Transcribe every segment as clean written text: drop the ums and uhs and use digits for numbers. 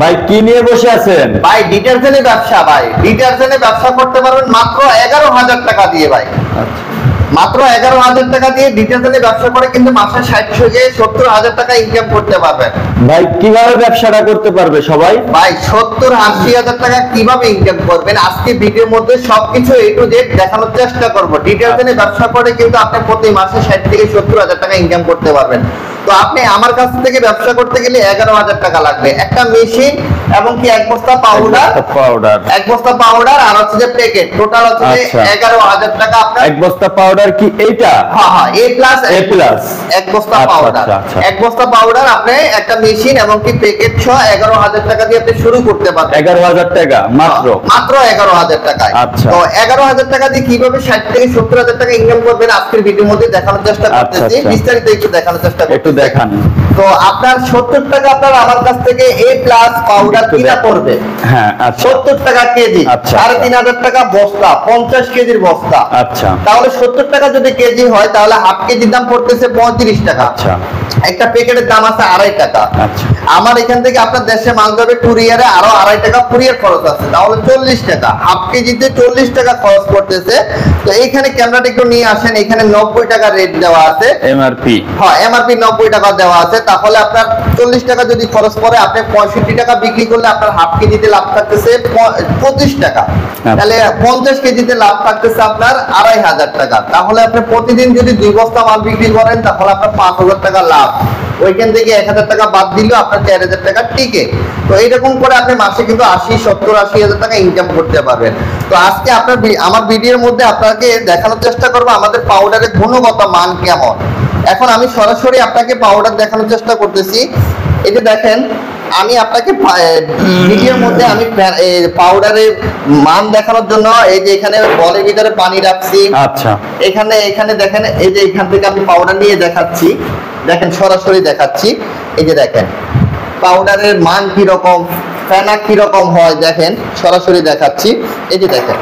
ভাই কি নিয়ে বসে আছেন? ভাই ডিটারজেন্টের ব্যবসা। ভাই ডিটারজেন্টের ব্যবসা করতে পারবেন মাত্র 11,000 টাকা দিয়ে। ভাই মাত্র 11,000 টাকা দিয়ে ডিটারজেন্টের ব্যবসা করে কিন্তু মাসে 60 থেকে 70 হাজার টাকা ইনকাম করতে পারবেন। ভাই কিভাবে ব্যবসাটা করতে পারবে সবাই? ভাই 70-80 হাজার টাকা কিভাবে ইনকাম করবেন আজকে ভিডিওর মধ্যে সবকিছু এ টু জেড দেখানোর চেষ্টা করব। ডিটারজেন্টের ব্যবসা করে কিন্তু আপনি প্রতি মাসে 60 থেকে 70 হাজার টাকা ইনকাম করতে পারবেন। তো আপনি আমার কাছ থেকে ব্যবসা করতে গেলে 11,000 টাকা লাগবে, একটা মেশিন এবং কি এক বস্তা পাউডার, এক বস্তা পাউডার আর হচ্ছে যে প্যাকেট, টোটাল হচ্ছে 11,000 টাকা। আপনার এক বস্তা পাউডার কি এইটা? হ্যাঁ হ্যাঁ, A+। এক বস্তা পাউডার আপনি একটা মেশিন এবং কি প্যাকেট সহ 11,000 টাকা দিয়ে আপনি শুরু করতে পারবেন। 11,000 টাকা মাত্র 11,000 টাকা। আচ্ছা, তো 11,000 টাকা দিয়ে কিভাবে 60 থেকে 70 হাজার টাকা ইনকাম করবেন আজকের ভিডিওর মধ্যে দেখানোর চেষ্টা করতেছি। বিস্তারিত একটু দেখানোর চেষ্টা করতেছি। দেখান তো আপনার 70 টাকা আপনার আমার কাছ থেকে A+ পাউডার কিনা পড়বে। হ্যাঁ, 70 টাকা কেজি, 3,500 টাকা বস্তা, 50 কেজির বস্তা। আচ্ছা, তাহলে 70 টাকা যদি কেজি হয় তাহলে হাফ কেজির দাম পড়তেছে 35 টাকা। আচ্ছা, একটা প্যাকেটের দাম আছে 2.5 টাকা। আচ্ছা, আমার এখান থেকে আপনার দেশে মাল যাবে কুরিয়ারে, আরো 2.5 টাকা কুরিয়ার খরচ আছে, তাহলে 40 টাকা। হাফ কেজিতে 40 টাকা খরচ করতেছে। তো এইখানে ক্যামেরাটা একটু নিয়ে আসেন, এখানে 90 টাকা রেট দেওয়া আছে, MRP। হ্যাঁ, MRP 90 টাকা দেওয়া আছে। তাহলে আপনার 40 টাকা যদি খরচ করে আপনি 65 টাকা বিক্রি করলে আপনার হাফ কেজিতে লাভ থাকতেছে 25 টাকা। তাহলে 50 কেজিতে লাভ থাকতেছে আপনার 2,500 টাকা। তাহলে আপনি প্রতিদিন যদি 2 বস্তা মাল বিক্রি করেন তাহলে আপনার 5,000 টাকা লাভ। ওইখান থেকে 1,000 টাকা বাদ দিলে আপনার 4,000 টাকা টিকে। তো এইরকম করে আপনি মাসে কিন্তু 70-80 হাজার টাকা ইনকাম করতে পারবেন। তো আজকে আপনার আমার ভিডিওর মধ্যে আপনাকে দেখানোর চেষ্টা করবো আমাদের পাউডারের গুণগত মান কেমন। এখন আমি সরাসরি আপনাকে পাউডার দেখানোর চেষ্টা করতেছি। এই যে দেখেন, আমি আপনাকে ভিডিওর মধ্যে আমি পাউডারের মান দেখানোর জন্য এই যে এখানে বলের ভিতরে পানি রাখছি। আচ্ছা, এখানে দেখেন, এই যে এখান থেকে আমি পাউডার নিয়ে দেখাচ্ছি। দেখেন, সরাসরি দেখাচ্ছি। এই যে দেখেন পাউডারের মান কিরকম, ফেনা কিরকম হয়, দেখেন সরাসরি দেখাচ্ছি। এই যে দেখেন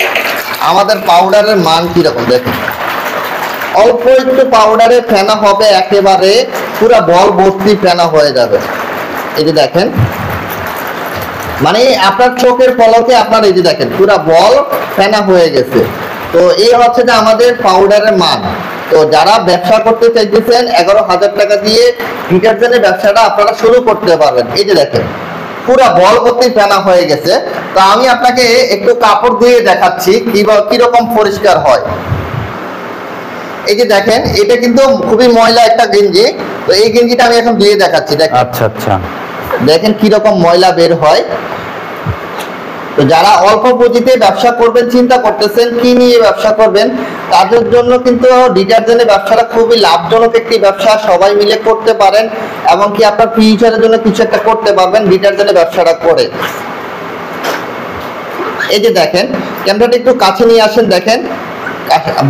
আমাদের পাউডারের মান কিরকম, দেখেন অল্প একটু পাউডারে ফেনা হবে, একেবারে পুরো বল ভর্তি ফেনা হয়ে যাবে। এই যে দেখেন, মানে আপনার চোখের পলকে আপনার এই যে দেখেন পুরো বল ফেনা হয়ে গেছে। তো এই হচ্ছে যে আমাদের পাউডারের মান। তো যারা ব্যবসা করতে চাইছেন 11,000 টাকা দিয়ে ডিটারজেন্টের ব্যবসাটা আপনারা শুরু করতে পারবেন। এই যে দেখেন পুরা বল ভর্তি ফেনা হয়ে গেছে। তো আমি আপনাকে একটু কাপড় ধুয়ে দেখাচ্ছি কিরকম পরিষ্কার হয়। এই যে দেখেন এটা কিন্তু খুবই ময়লা একটা গেঞ্জি। তো এই গেঞ্জিটা আমি এখন ধুয়ে দেখাচ্ছি। দেখেন, আচ্ছা আচ্ছা, দেখেন কিরকম ময়লা বের হয়। তো যারা অল্প পুঁজিতে ব্যবসা করবেন, চিন্তা করতেছেন কি নিয়ে ব্যবসা করবেন, তাদের জন্য কিন্তু ডিটারজেন্টের ব্যবসাটা খুবই লাভজনক একটি ব্যবসা। সবাই মিলে করতে পারেন এবং কি আপনার ফিউচারের জন্য কিছু একটা করতে পারবেন ডিটারজেন্টের ব্যবসাটা করে। এই যে দেখেন ক্যামেরাটা একটু কাছে নিয়ে আসেন, দেখেন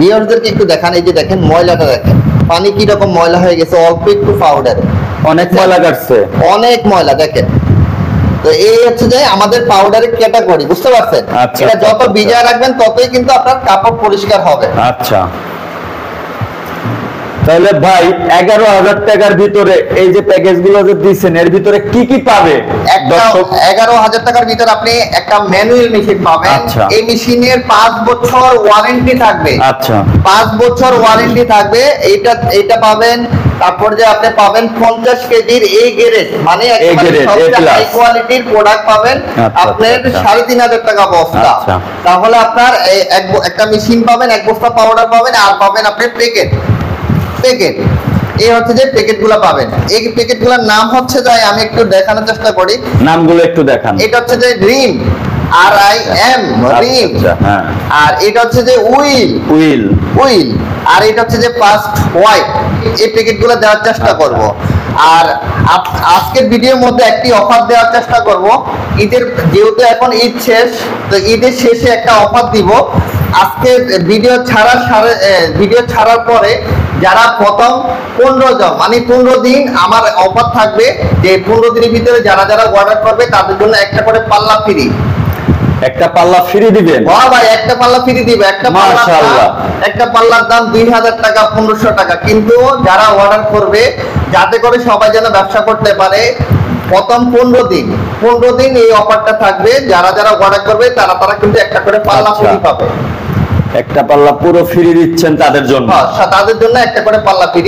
ভিউয়ারদেরকে একটু দেখান। এই যে দেখেন ময়লাটা দেখেন, পানি কি রকম ময়লা হয়ে গেছে, অল্প একটু পাউডারে অনেক ময়লা কাটছে, অনেক ময়লা দেখেন। তো এই হচ্ছে যে আমাদের পাউডারের ক্যাটাগরি, বুঝতে পারছেন? এটা যত ভিজায় রাখবেন ততই কিন্তু আপনার কাপড় পরিষ্কার হবে। আচ্ছা, তাহলে ভাই 11,000 টাকার ভিতরে এই যে প্যাকেজগুলো যে দিচ্ছেন এর ভিতরে কি কি পাবে? 11,000 টাকার ভিতরে আপনি একটা ম্যানুয়াল মেশিন পাবেন। এই মেশিনের 5 বছর ওয়ারেন্টি থাকবে। আচ্ছা, 5 বছর ওয়ারেন্টি থাকবে। এটা পাবেন। তারপর যে আপনি পাবেন 50 কেজির এই গ্রেড, মানে হাই কোয়ালিটির প্রোডাক্ট পাবেন আপনার 3,500 টাকা বস্তা। তাহলে আপনার একটা মেশিন পাবেন, এক বস্তা পাউডার পাবেন, আর পাবেন আপনি প্যাকেট। এই হচ্ছে যে প্যাকেটগুলো পাবেন। এই প্যাকেটগুলোর নাম হচ্ছে যে আমি একটু দেখানোর চেষ্টা করি, নামগুলো একটু দেখান। এটা হচ্ছে যে ড্রিম, RM, রিম। আর এটা হচ্ছে যে উইল। আর এটা হচ্ছে যে ফাস্ট হোয়াইট। এই প্যাকেটগুলো দেওয়ার চেষ্টা করব। আর আজকের ভিডিওর মধ্যে একটি অফার দেওয়ার চেষ্টা করব। ঈদের যেহেতু এখন ঈদ শেষ, তো ঈদের শেষে একটা অফার দিব। আজকে ভিডিও ছাড়ার পরে যারা প্রথম 15 জন, মানে 15 দিন আমার অফার থাকবে যে 15 দিনের ভিতরে যারা যারা অর্ডার করবে তাদের জন্য একটা করে পাল্লা ফ্রি। একটা পাল্লা ফ্রি দিবেন? হ্যাঁ ভাই, একটা পাল্লা ফ্রি দিব। একটা পাল্লার দাম 2,000 টাকা, 1500 টাকা। কিন্তু যারা অর্ডার করবে যাতে করে সবাই যেন ব্যবসা করতে পারে, প্রথম 15 দিন এই অফারটা থাকবে। যারা যারা অর্ডার করবে তারা তারা কিন্তু একটা করে পাল্লা ফ্রি পাবে। একটা পাল্লা পুরো ফ্রি দিচ্ছেন তাদের জন্য, তাদের জন্য একটা করে পাল্লা ফ্রি।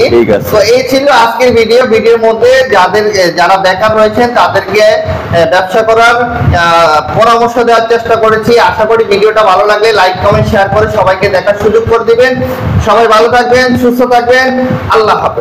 তো এই ছিল আজকের ভিডিও। ভিডিওর মধ্যে যারা বেকার রয়েছেন তাদেরকে ব্যবসা করার পরামর্শ দেওয়ার চেষ্টা করেছি। আশা করি ভিডিওটা ভালো লাগলে লাইক কমেন্ট শেয়ার করে সবাইকে দেখার সুযোগ করে দিবেন। সবাই ভালো থাকবেন, সুস্থ থাকবেন। আল্লাহ হাফেজ।